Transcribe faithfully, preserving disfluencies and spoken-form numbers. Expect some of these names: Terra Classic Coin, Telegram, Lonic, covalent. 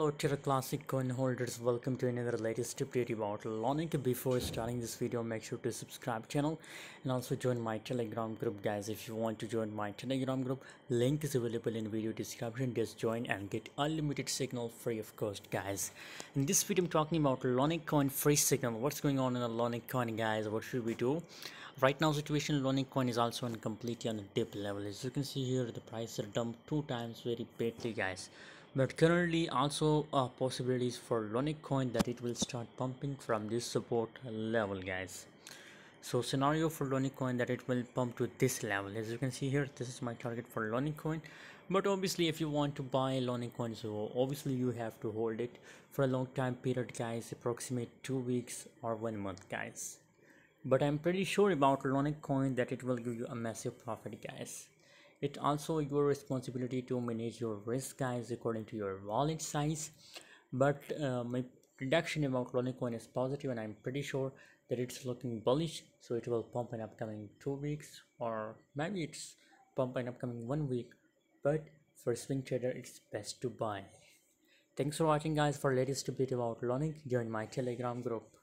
Hello Terra Classic Coin holders, welcome to another latest update about Lonic. Before starting this video, make sure to subscribe channel and also join my Telegram group, guys. If you want to join my Telegram group, link is available in video description. Just join and get unlimited signal free of cost, guys. In this video, I'm talking about Lonic coin free signal. What's going on in the Lonic coin, guys? What should we do? Right now, situation Lonic coin is also on completely on a dip level. As you can see here, the price are dumped two times very badly, guys. But currently also uh, possibilities for Lonic coin that it will start pumping from this support level, guys. So scenario for Lonic coin that it will pump to this level. As you can see here, this is my target for Lonic coin. But obviously if you want to buy Lonic coin, so obviously you have to hold it for a long time period, guys, approximate two weeks or one month, guys. But I'm pretty sure about Lonic coin that it will give you a massive profit, guys. It also your responsibility to manage your risk, guys, according to your wallet size. But uh, my prediction about Lonic coin is positive, and I'm pretty sure that it's looking bullish, so it will pump in upcoming two weeks, or maybe it's pump in upcoming one week. But for swing trader, it's best to buy. Thanks for watching, guys. For latest update about Lonic, join my Telegram group.